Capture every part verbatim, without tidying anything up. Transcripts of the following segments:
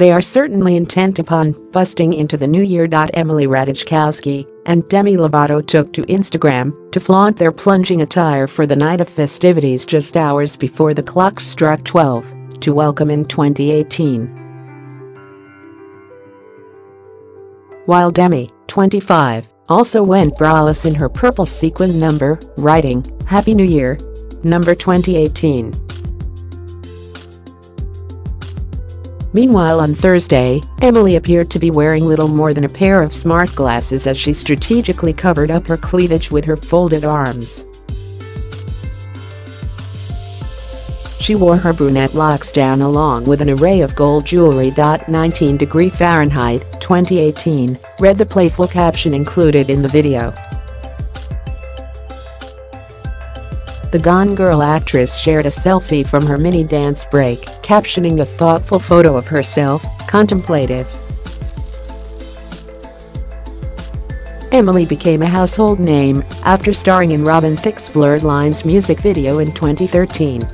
They are certainly intent upon busting into the new year. Emily Ratajkowski and Demi Lovato took to Instagram to flaunt their plunging attire for the night of festivities just hours before the clock struck twelve to welcome in twenty eighteen. While Demi, twenty-five, also went braless in her purple sequin number, writing, "Happy New Year, number twenty eighteen. Meanwhile, on Thursday, Emily appeared to be wearing little more than a pair of smart glasses as she strategically covered up her cleavage with her folded arms. She wore her brunette locks down along with an array of gold jewelry. nineteen degrees Fahrenheit, twenty eighteen, read the playful caption included in the video. The Gone Girl actress shared a selfie from her mini dance break, captioning a thoughtful photo of herself, contemplative. Emily became a household name after starring in Robin Thicke's Blurred Lines music video in twenty thirteen.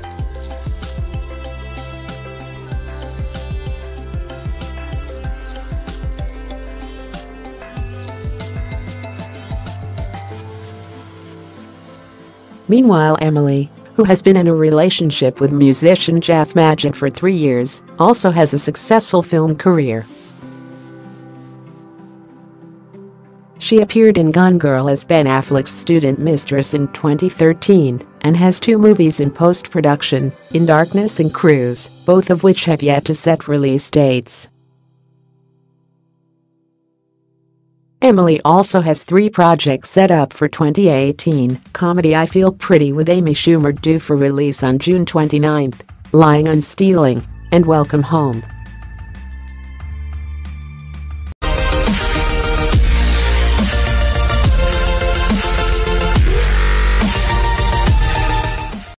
Meanwhile, Emily, who has been in a relationship with musician Jeff Magid for three years, also has a successful film career. She appeared in Gone Girl as Ben Affleck's student mistress in twenty thirteen and has two movies in post-production, In Darkness and Cruise, both of which have yet to set release dates. Emily also has three projects set up for twenty eighteen, comedy I Feel Pretty with Amy Schumer due for release on June twenty-ninth, Lying and Stealing, and Welcome Home.